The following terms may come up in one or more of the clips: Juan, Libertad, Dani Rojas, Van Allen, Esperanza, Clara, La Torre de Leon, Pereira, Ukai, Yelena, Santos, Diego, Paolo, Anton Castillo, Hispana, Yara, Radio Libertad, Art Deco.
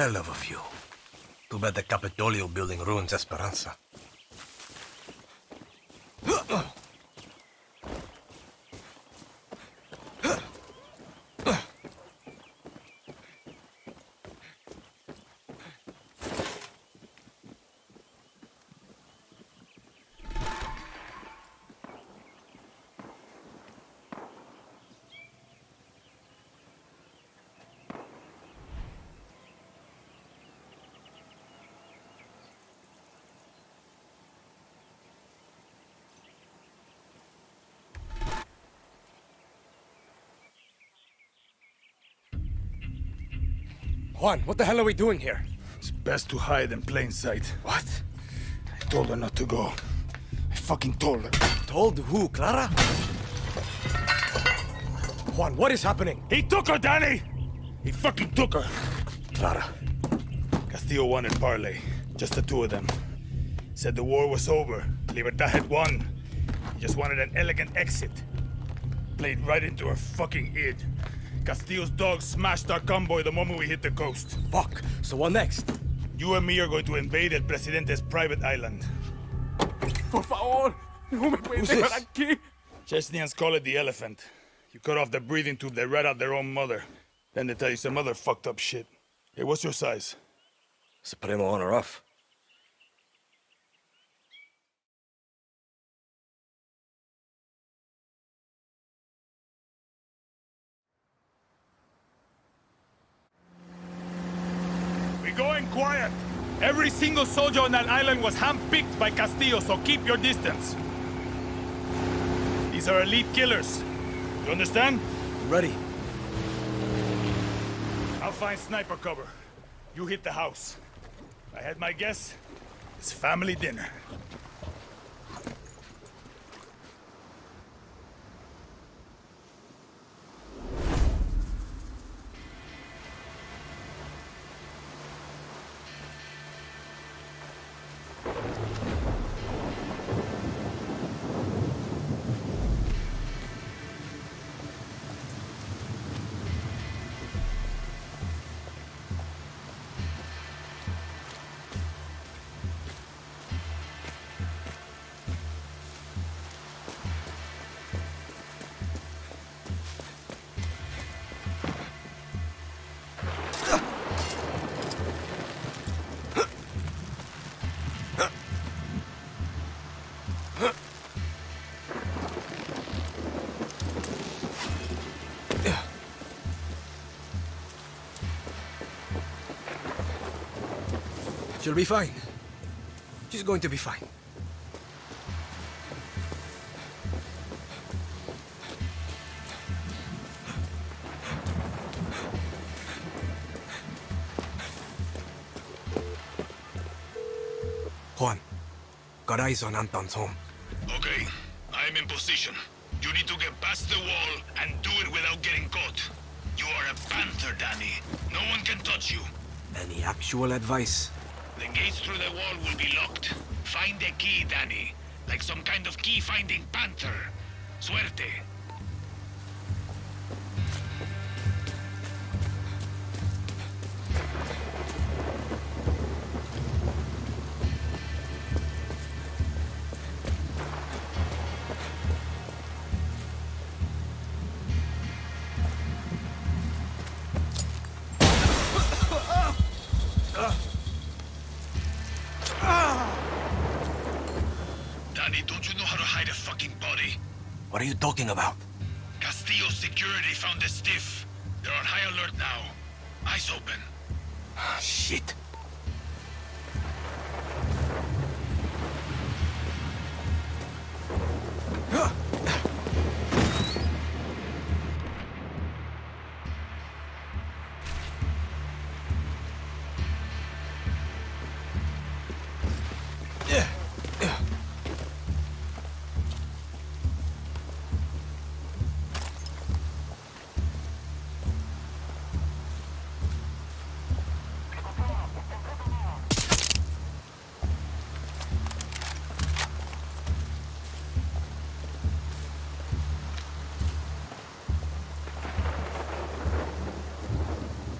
hell of a few. Too bad the Capitolio building ruins Esperanza. Juan, what the hell are we doing here? It's best to hide in plain sight. What? I told her not to go. I fucking told her. Told who, Clara? Juan, what is happening? He took her, Danny! He fucking took her. Clara. Castillo won in parlay. Just the two of them. Said the war was over. Libertad had won. He just wanted an elegant exit. Played right into her fucking head. Castillo's dog smashed our convoy the moment we hit the coast. Fuck. So what next? You and me are going to invade El Presidente's private island. Por favor, no me pueden dejar aquí. Chechnyans call it the elephant. You cut off their breathing tube, they rat out their own mother. Then they tell you some other fucked up shit. Hey, what's your size? Supremo on or off? Going quiet. Every single soldier on that island was handpicked by Castillo, so keep your distance. These are elite killers. You understand? Ready. I'll find sniper cover. You hit the house. I had my guess. It's family dinner. She'll be fine. She's going to be fine. Juan, got eyes on Anton's home. Okay, I'm in position. You need to get past the wall and do it without getting caught. You are a panther, Danny. No one can touch you. Any actual advice? The gates through the wall will be locked. Find a key, Danny. Like some kind of key-finding panther. Suerte. What are you talking about? Castillo's security found the stiff. They're on high alert now. Eyes open. Ah, shit.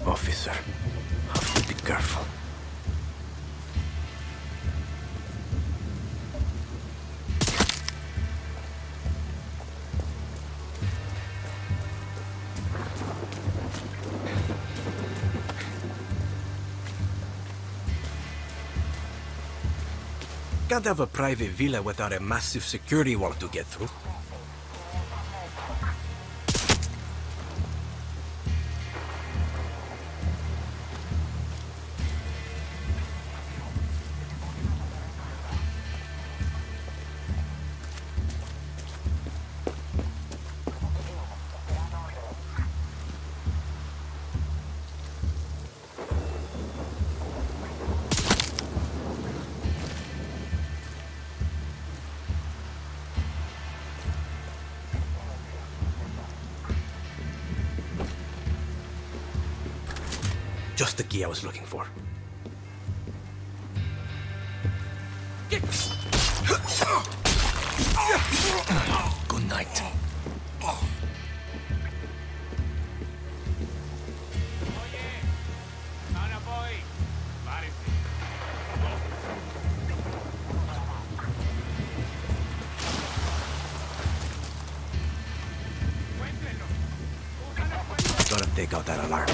Officer, how to pick her. Can't have a private villa without a massive security wall to get through. Just the key I was looking for. Good night. Gotta take out that alarm.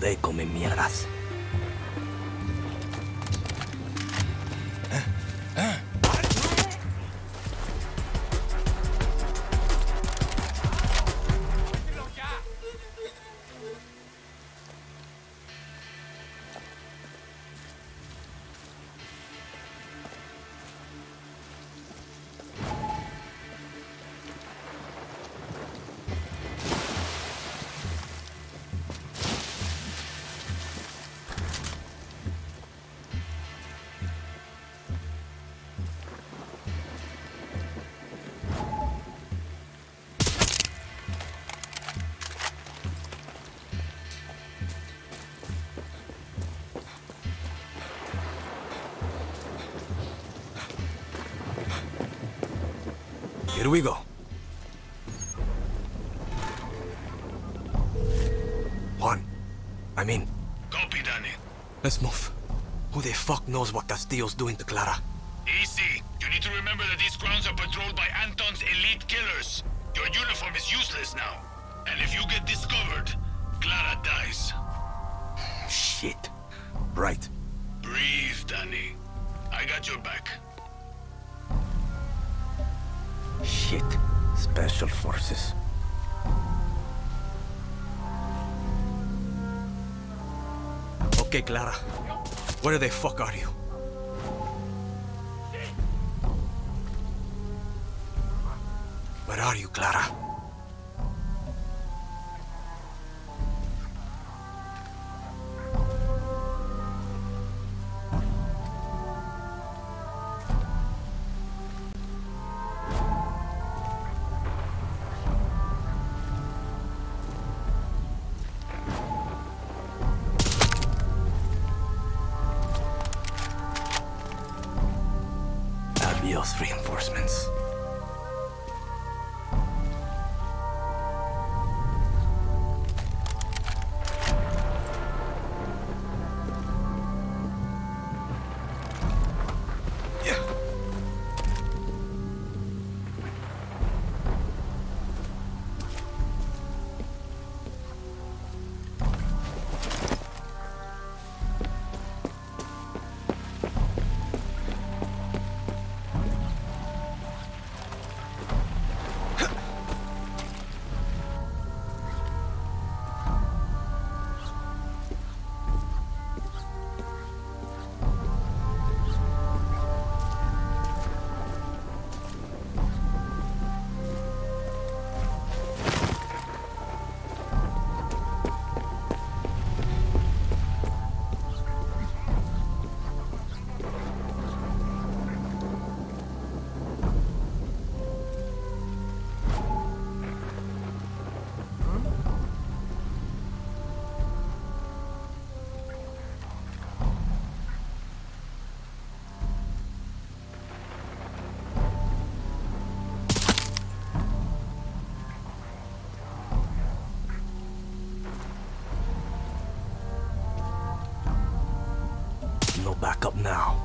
De come mierdas. Here we go. Juan, I'm in. Copy, Dani. Let's move. Who the fuck knows what Castillo's doing to Clara? Easy. You need to remember that these grounds are patrolled by Anton's elite killers. Your uniform is useless now. And if you get discovered, Clara dies. Shit. Right. Breathe, Dani. I got your back. Shit. Special forces. Okay, Clara. Where the fuck are you? Where are you, Clara? Reinforcements. back up now.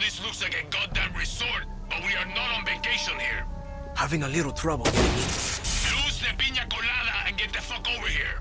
This looks like a goddamn resort, but we are not on vacation here. Having a little trouble. Lose the piña colada and get the fuck over here.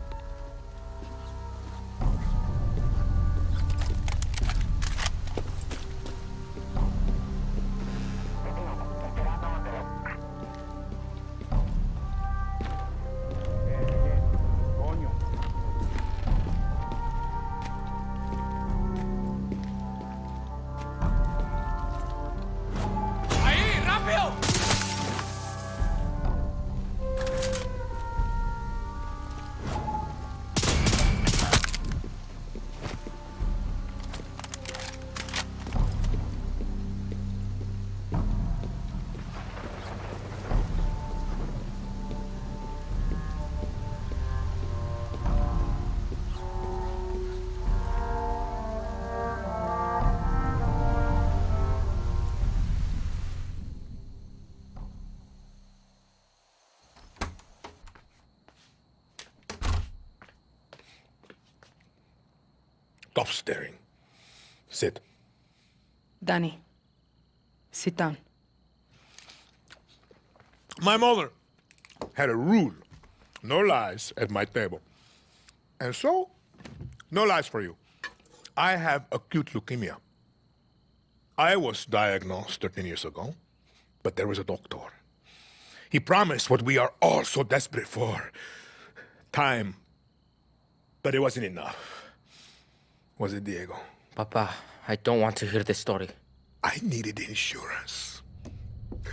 Stop staring. Sit. Dani, sit down. My mother had a rule. No lies at my table. And so, no lies for you. I have acute leukemia. I was diagnosed 13 years ago, but there was a doctor. He promised what we are all so desperate for. Time. But it wasn't enough. Was it Diego? Papa, I don't want to hear this story. I needed insurance.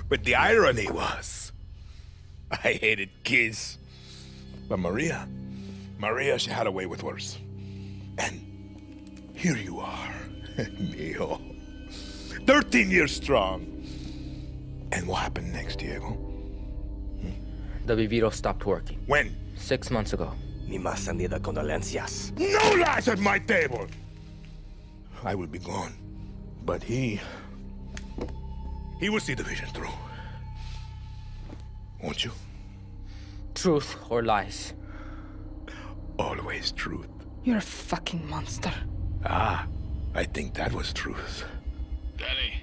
But the irony was, I hated kids. But Maria, she had a way with worse. And here you are, Neo. 13 years strong. And what happened next, Diego? The vivero stopped working. When? 6 months ago. Ni más sentida condolencias. No lies at my table! I will be gone. But he will see the vision through. Won't you? Truth or lies? Always truth. You're a fucking monster. Ah, I think that was truth. Danny,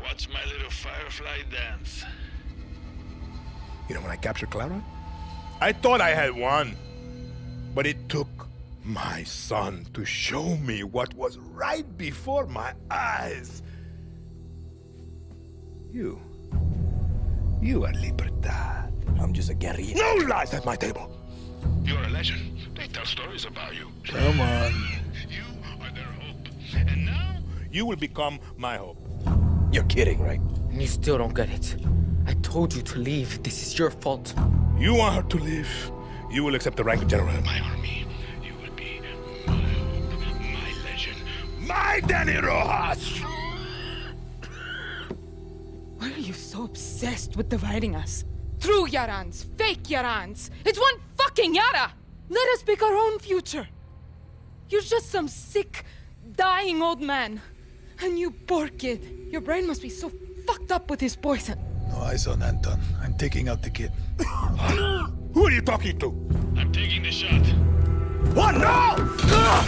watch my little firefly dance. You know, when I captured Clara, I thought I had won. But it took my son to show me what was right before my eyes. You are Libertad. I'm just a guerrilla. No lies at my table! You're a legend. They tell stories about you. Come on. You are their hope. And now, you will become my hope. You're kidding, right? You still don't get it. I told you to leave. This is your fault. You want her to leave. You will accept the rank of general in my army. You will be my hope, my legend, my Dani Rojas! Why are you so obsessed with dividing us? True Yarans, fake Yarans. It's one fucking Yara! Let us pick our own future. You're just some sick, dying old man. And you poor kid. Your brain must be so fucked up with his poison. No eyes on Anton. I'm taking out the kid. Who are you talking to? I'm taking the shot. What? No!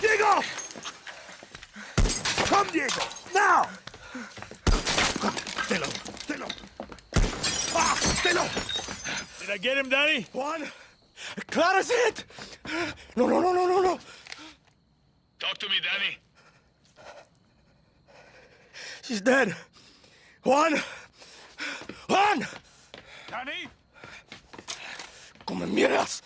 Diego! Come, Diego! Now! Stay low! Stay low! Ah! Stay low! Did I get him, Danny? Juan? Clara's hit! No, no, no, no, no, no! Talk to me, Danny. She's dead. Juan! Juan! Danny? Como miras!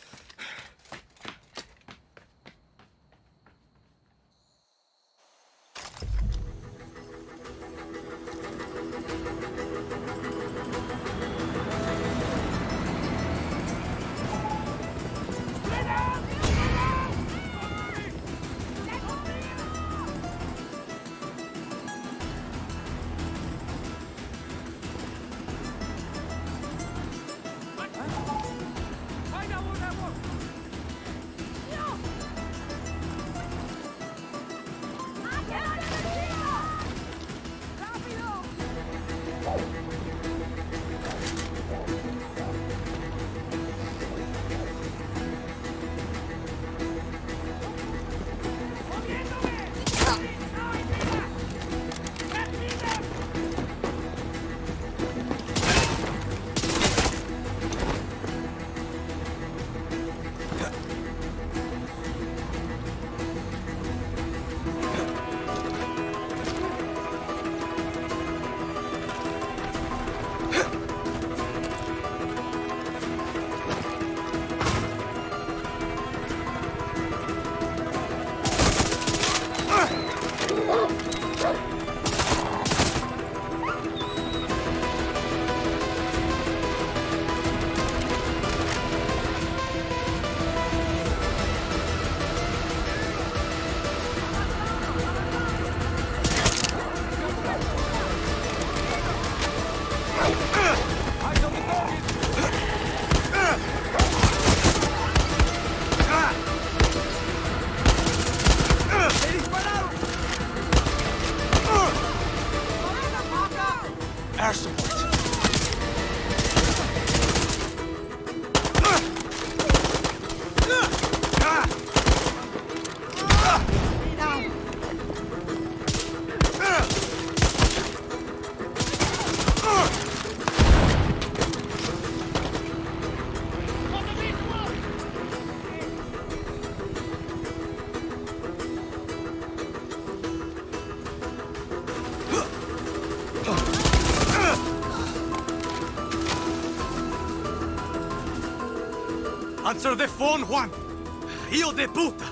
Answer the phone, Juan! Hijo de puta!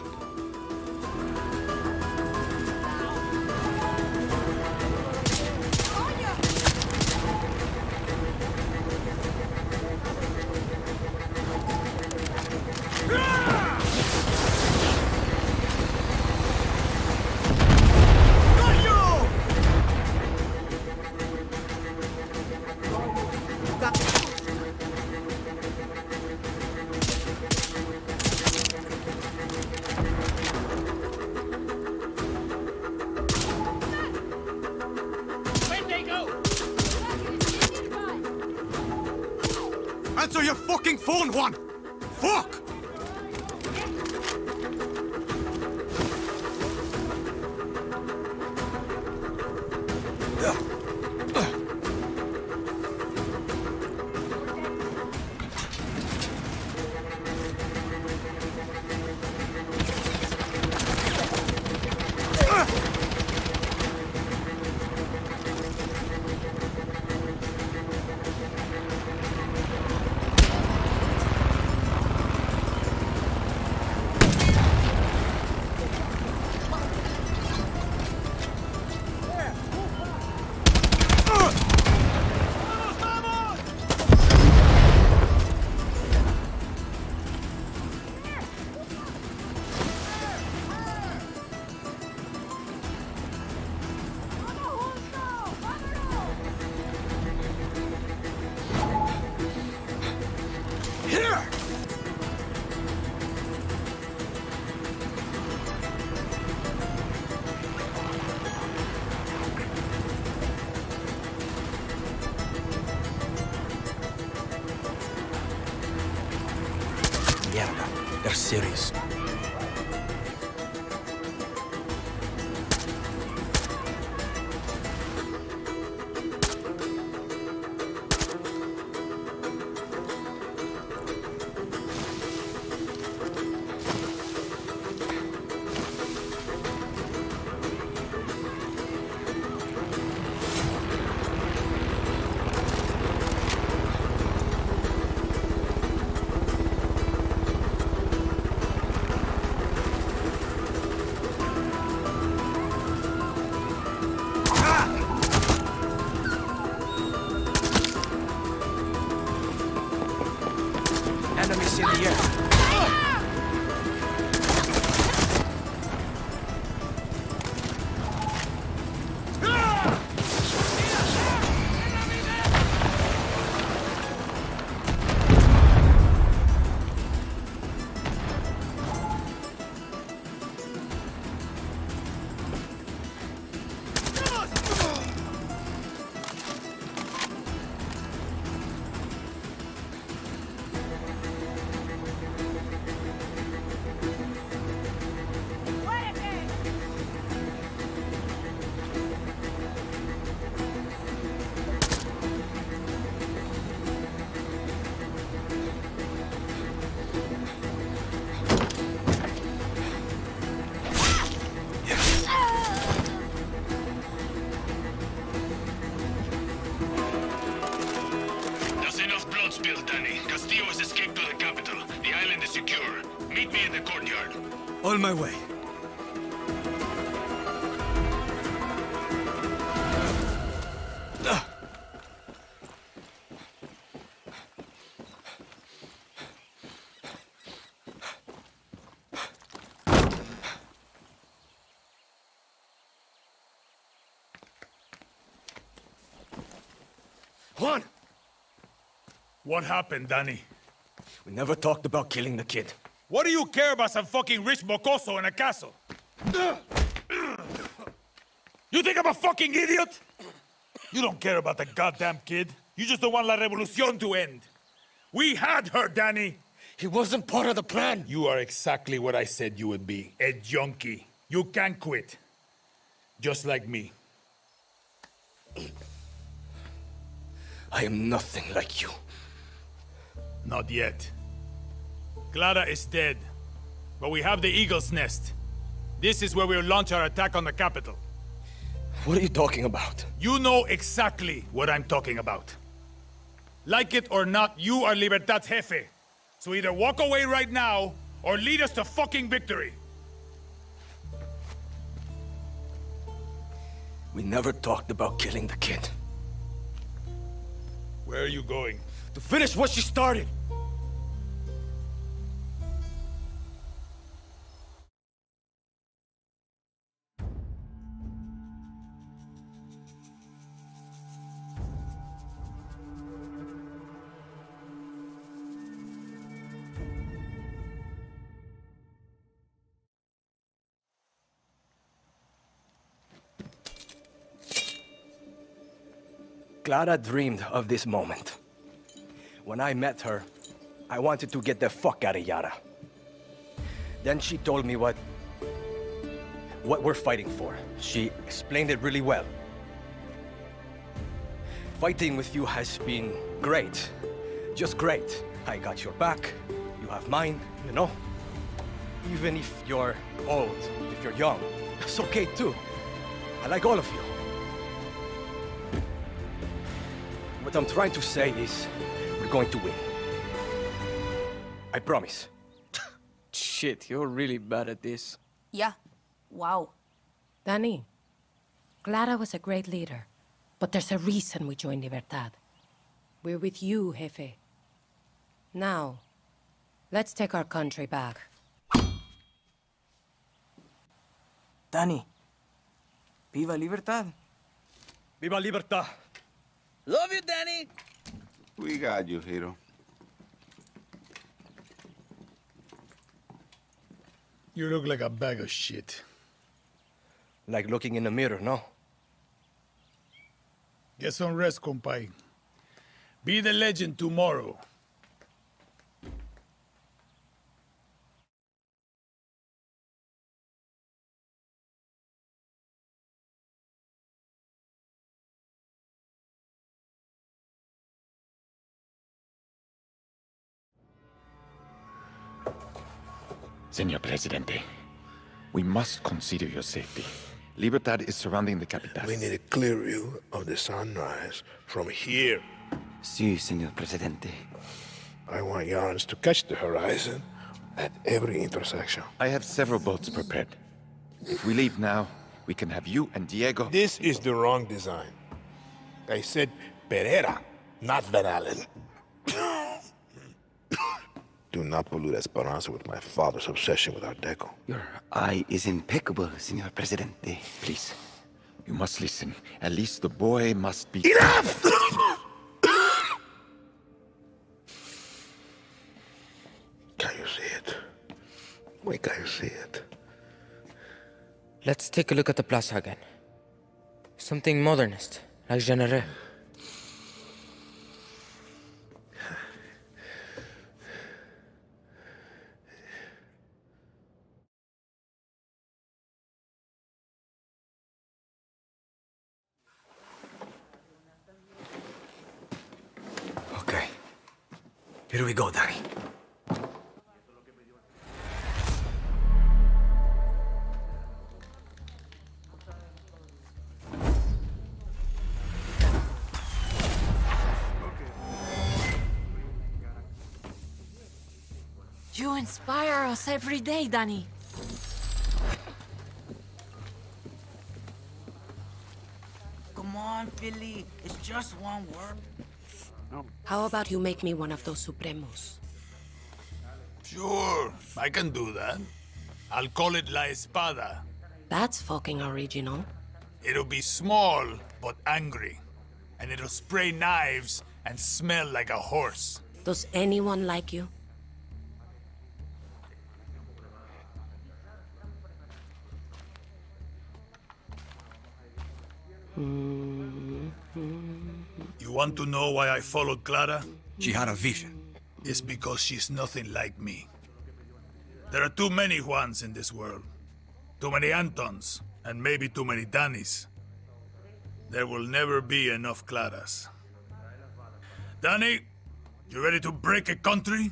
Phone one! Fuck! Yara. They're serious. On my way. Juan! What happened, Dani? We never talked about killing the kid. What do you care about some fucking rich mocoso in a castle? You think I'm a fucking idiot? You don't care about the goddamn kid. You just don't want La Revolucion to end. We had her, Dani. He wasn't part of the plan. You are exactly what I said you would be. A junkie. You can't quit. Just like me. I am nothing like you. Not yet. Clara is dead, but we have the Eagle's Nest. This is where we'll launch our attack on the capital. What are you talking about? You know exactly what I'm talking about. Like it or not, you are Libertad's jefe. So either walk away right now, or lead us to fucking victory. We never talked about killing the kid. Where are you going? To finish what she started. Clara dreamed of this moment. When I met her, I wanted to get the fuck out of Yara. Then she told me what we're fighting for. She explained it really well. Fighting with you has been great. Just great. I got your back, you have mine, you know? Even if you're old, if you're young, that's okay too. I like all of you. What I'm trying to say is, we're going to win. I promise. Shit, you're really bad at this. Yeah. Wow. Dani, Clara was a great leader, but there's a reason we joined Libertad. We're with you, Jefe. Now, let's take our country back. Dani, viva Libertad. Viva Libertad. Love you, Dani! We got you, hero. You look like a bag of shit. Like looking in the mirror, no? Get some rest, compay. Be the legend tomorrow. Senor Presidente, we must consider your safety. Libertad is surrounding the capital. We need a clear view of the sunrise from here. Si, Senor Presidente. I want Yans to catch the horizon at every intersection. I have several boats prepared. If we leave now, we can have you and Diego... This is the wrong design. I said Pereira, not Van Allen. Do not pollute Esperanza with my father's obsession with Art Deco. Your eye is impeccable, Senor Presidente. Please, you must listen. At least the boy must be... Enough! Can you see it? Wait, can you see it? Let's take a look at the plaza again. Something modernist, like Genere. Okay. Here we go, Dani. You inspire us every day, Dani. Come on, Philly. It's just one word. No. How about you make me one of those Supremos? Sure, I can do that. I'll call it La Espada. That's fucking original. It'll be small, but angry. And it'll spray knives and smell like a horse. Does anyone like you? You want to know why I followed Clara? She had a vision. It's because she's nothing like me. There are too many Juans in this world. Too many Antons, and maybe too many Danis. There will never be enough Claras. Dani, you ready to break a country?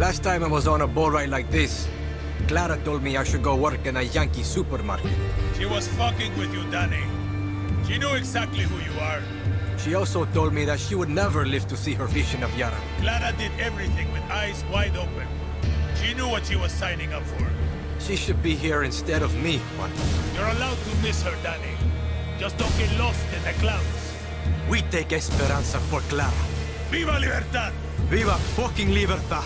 Last time I was on a boat ride like this, Clara told me I should go work in a Yankee supermarket. She was fucking with you, Dani. She knew exactly who you are. She also told me that she would never live to see her vision of Yara. Clara did everything with eyes wide open. She knew what she was signing up for. She should be here instead of me, Juan. You're allowed to miss her, Dani. Just don't get lost in the clouds. We take Esperanza for Clara. Viva Libertad! Viva fucking Libertad!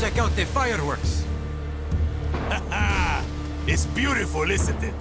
Check out the fireworks. Haha! It's beautiful, isn't it?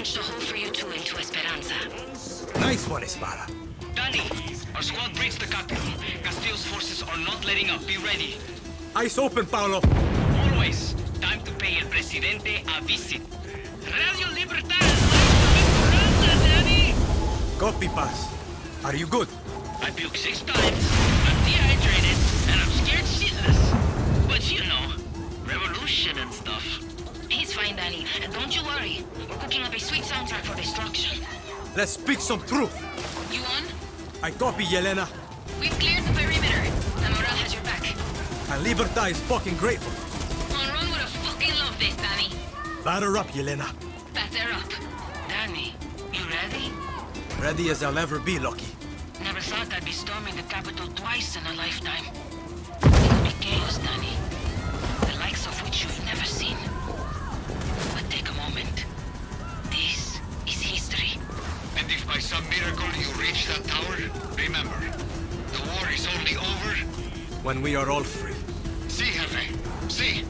punched a hole for you two into Esperanza. Nice one, Hispana. Dani, our squad breached the capital. Castillo's forces are not letting up. Be ready. Eyes open, Paolo. Always. Time to pay el presidente a visit. Radio Libertad! Esperanza, Daddy! Copy, Paz. Are you good? I puked 6 times. I'm dehydrated, and I'm scared shitless. But you know, revolution and stuff. He's fine, Danny. Don't you worry. We're cooking up a sweet soundtrack for destruction. Let's speak some truth. You on? I copy, Yelena. We've cleared the perimeter. And Moral has your back. And Libertad is fucking grateful. Monron would have fucking loved this, Danny. Batter up, Yelena. Batter up. Danny, you ready? Ready as I'll ever be, Loki. Never thought I'd be storming the capital twice in a lifetime. It'll be chaos, Danny. The likes of which you've never seen. But take a moment. This is history. And if by some miracle you reach that tower, remember, the war is only over when we are all free. Si, jefe. Si.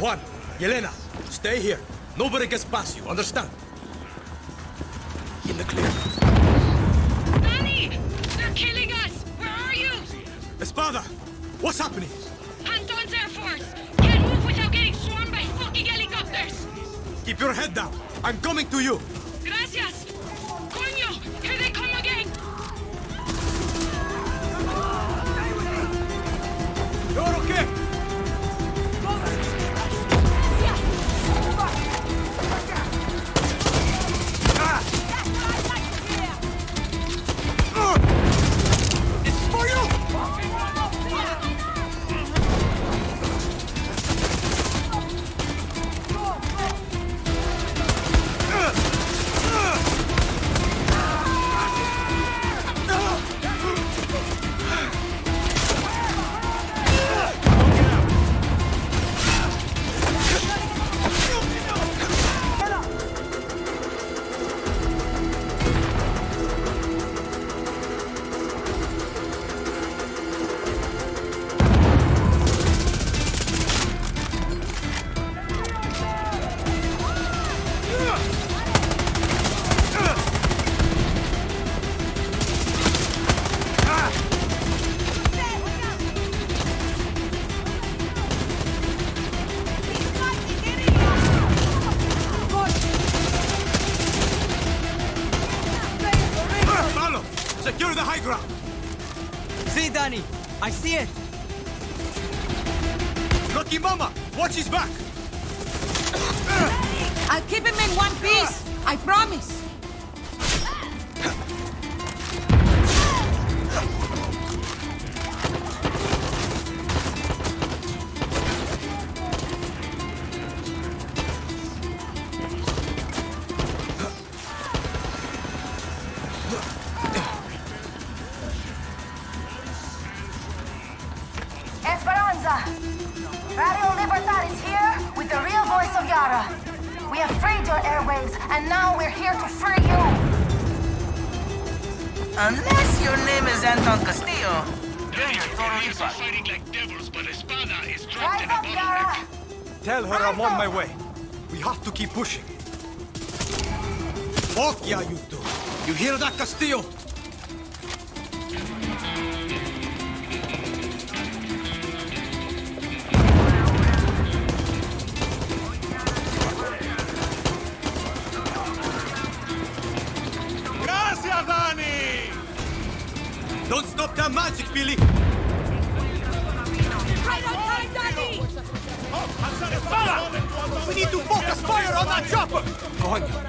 Juan, Yelena, stay here. Nobody gets past you, understand? In the clear. Dani! They're killing us! Where are you? Espada! What's happening? Anton's Air Force! Can't move without getting swarmed by fucking helicopters! Keep your head down. I'm coming to you. Gracias! Coño! Here they come again! You're okay! high ground. See, Dani, I see it. Rocky Mama, watch his back. I'll keep him in one piece. I promise. Radio Libertad is here with the real voice of Yara. We have freed your airwaves, and now we're here to free you. Unless your name is Anton Castillo. They are totally fighting like devils, but Hispana is trapped in a bottleneck. Tell her I'm on my way. We have to keep pushing. Fuck yeah, you two. You hear that, Castillo? Don't stop that magic, Billy! Right on time, Dani! Fire! We need to focus fire on that chopper! Coño!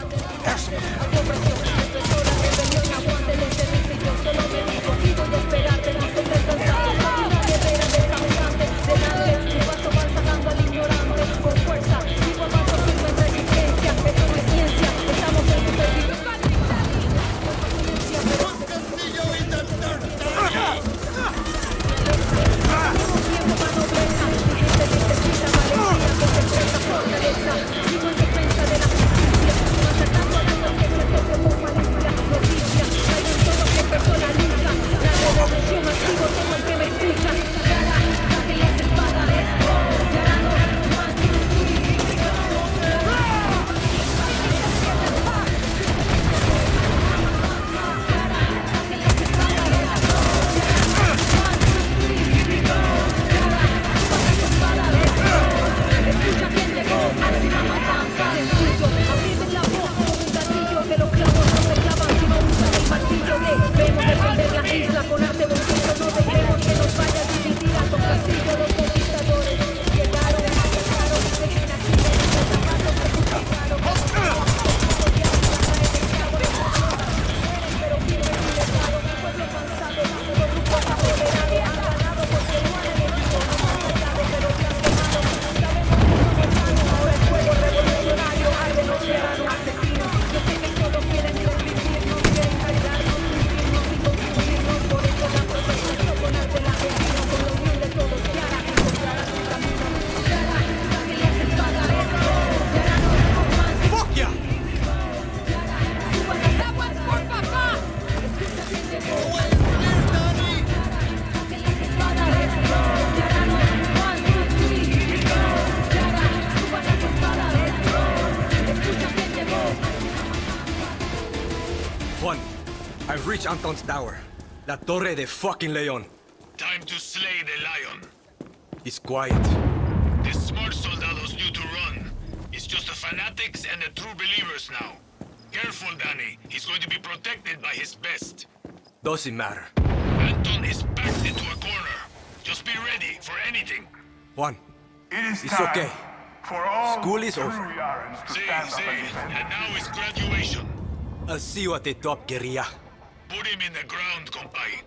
Juan, I've reached Anton's tower. La Torre de fucking Leon. Time to slay the lion. It's quiet. The smart soldados knew to run. It's just the fanatics and the true believers now. Careful, Dani. He's going to be protected by his best. Doesn't matter. Anton is backed into a corner. Just be ready for anything. Juan, it's okay. For all school is over. And now is graduation. I'll see you at the top, guerrilla. Put him in the ground, compay.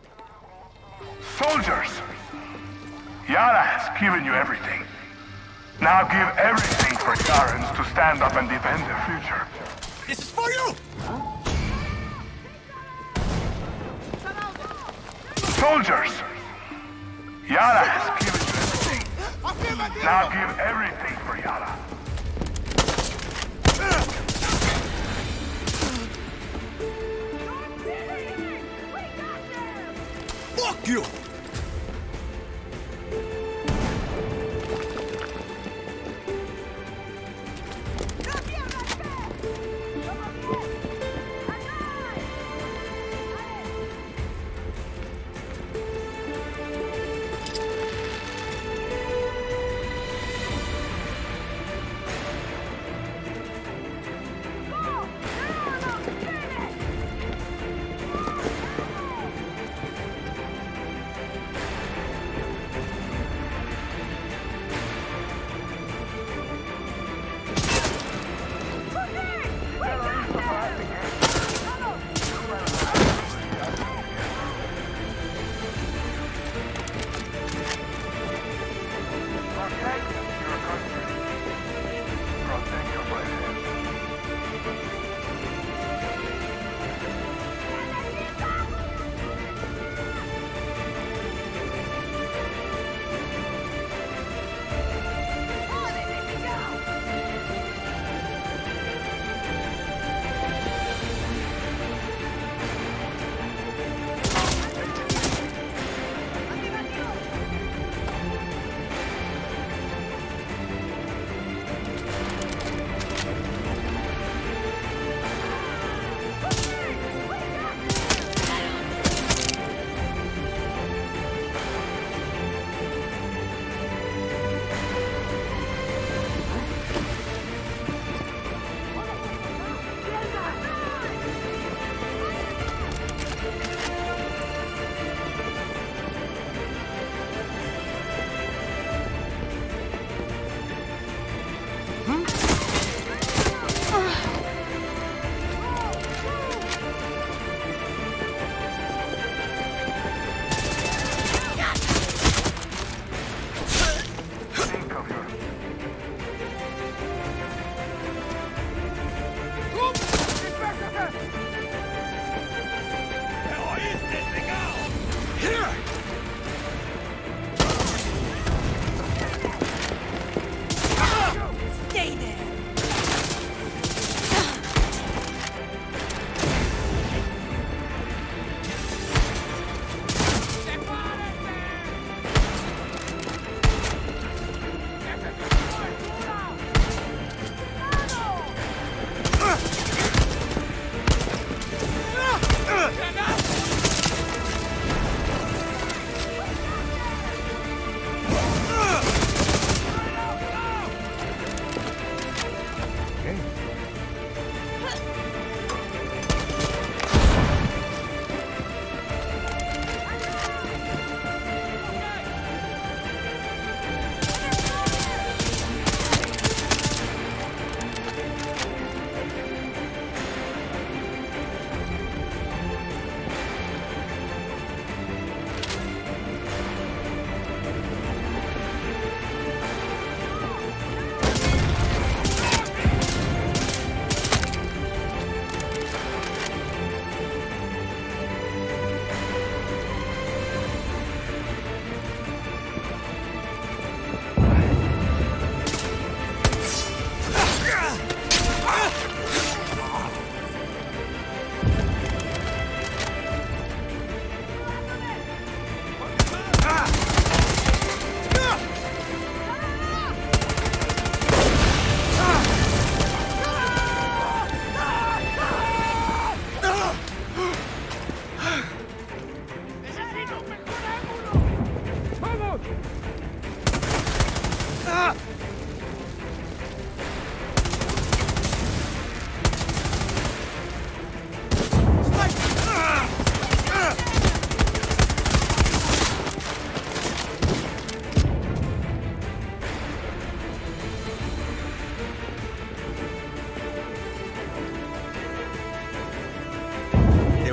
Soldiers! Yara has given you everything. Now give everything for Yarans to stand up and defend their future. This is for you! Soldiers! Yara has given you everything. Now give everything for Yara. Fuck you!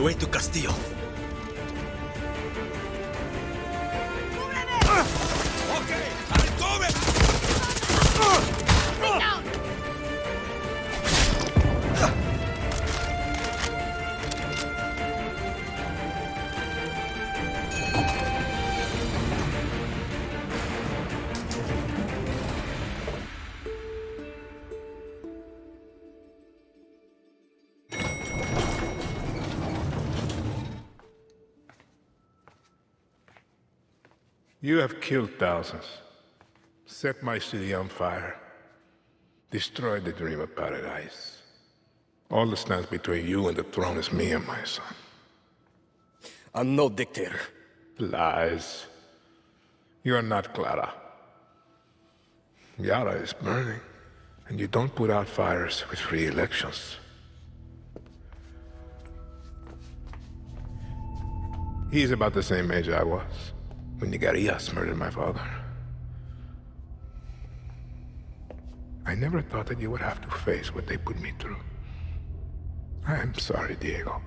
way to Castillo. You have killed thousands, set my city on fire, destroyed the dream of paradise. All that stands between you and the throne is me and my son. I'm no dictator. Lies. You are not Clara. Yara is burning, and you don't put out fires with free elections. He's about the same age I was when Nigarias murdered my father. I never thought that you would have to face what they put me through. I am sorry, Diego.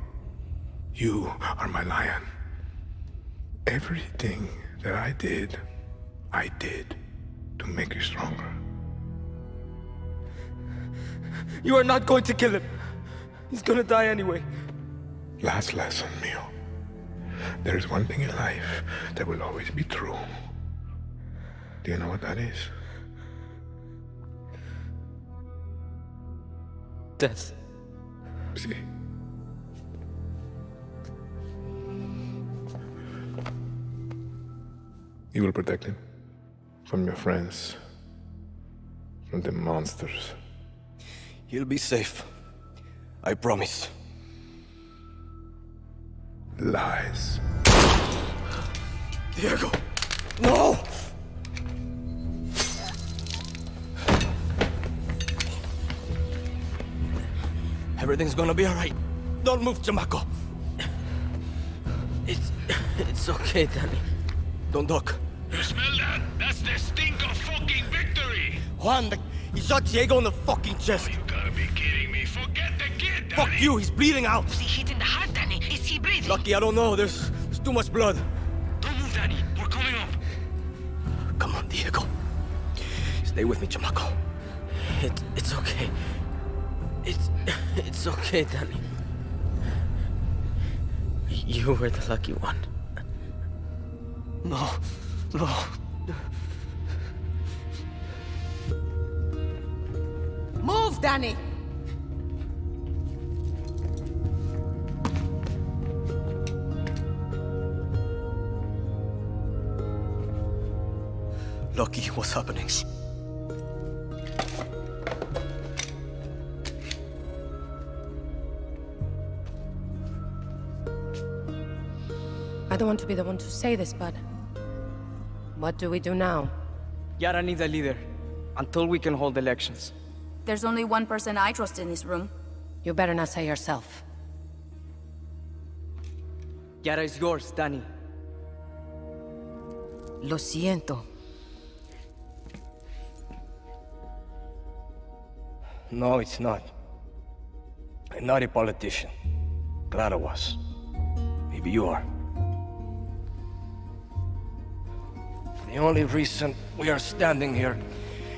You are my lion. Everything that I did to make you stronger. You are not going to kill him. He's gonna die anyway. Last lesson, mio. There is one thing in life that will always be true. Do you know what that is? Death. See? You will protect him from your friends, from the monsters. He'll be safe. I promise. Lies. Diego! No! Everything's gonna be all right. Don't move, Chamaco. It's okay, Danny. Don't talk. You smell that? That's the stink of fucking victory! Juan, he shot Diego in the fucking chest. Oh, you gotta be kidding me. Forget the kid, Danny! Fuck you, he's bleeding out! Was he hit in the heart, Danny? Is he breathing? Lucky, I don't know. There's too much blood. Don't move, Danny. We're coming up. Come on, Diego. Stay with me, Chamaco. It's okay. It's okay, Danny. You were the lucky one. No. No. Move, Danny! Lucky, what's happening? I don't want to be the one to say this, but what do we do now? Yara needs a leader, until we can hold elections. There's only one person I trust in this room. You better not say yourself. Yara is yours, Danny. Lo siento. No, it's not. I'm not a politician. Clara was. Maybe you are. The only reason we are standing here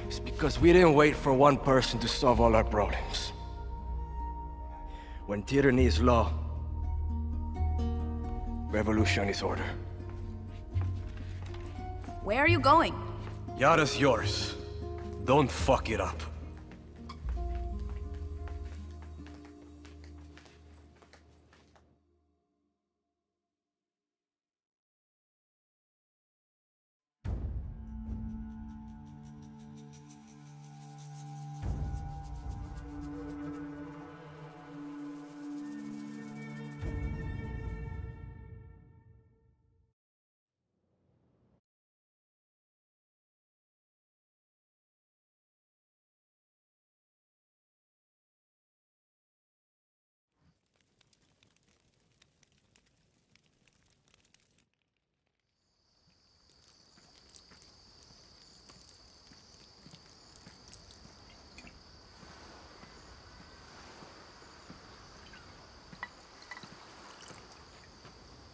is because we didn't wait for one person to solve all our problems. When tyranny is law, revolution is order. Where are you going? Yara's yours. Don't fuck it up.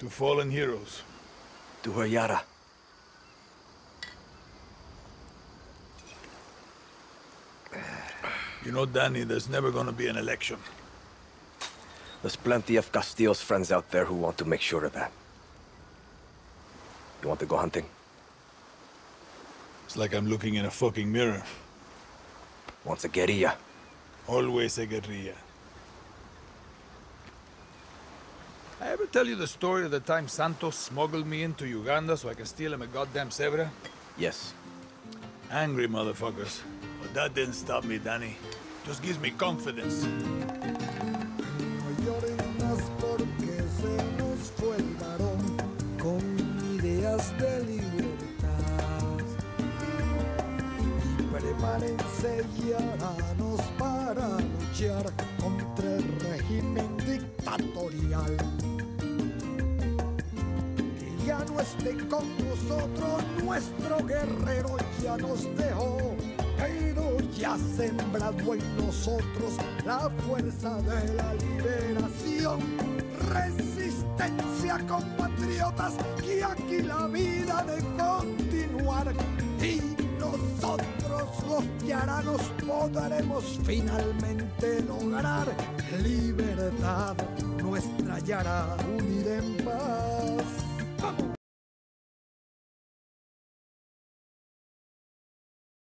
To fallen heroes. To her Yara. You know, Dani, there's never gonna be an election. There's plenty of Castillo's friends out there who want to make sure of that. You want to go hunting? It's like I'm looking in a fucking mirror. Once a guerrilla. Always a guerrilla. I ever tell you the story of the time Santos smuggled me into Uganda so I can steal him a goddamn Sevra? Yes. Angry motherfuckers. But that didn't stop me, Dani. Just gives me confidence. Ya no esté con nosotros, nuestro guerrero ya nos dejó, pero ya sembrado en nosotros la fuerza de la liberación. Resistencia, compatriotas, que aquí la vida de continuar, y nosotros los yaranos podremos finalmente lograr libertad. Nuestra Yara unida en paz.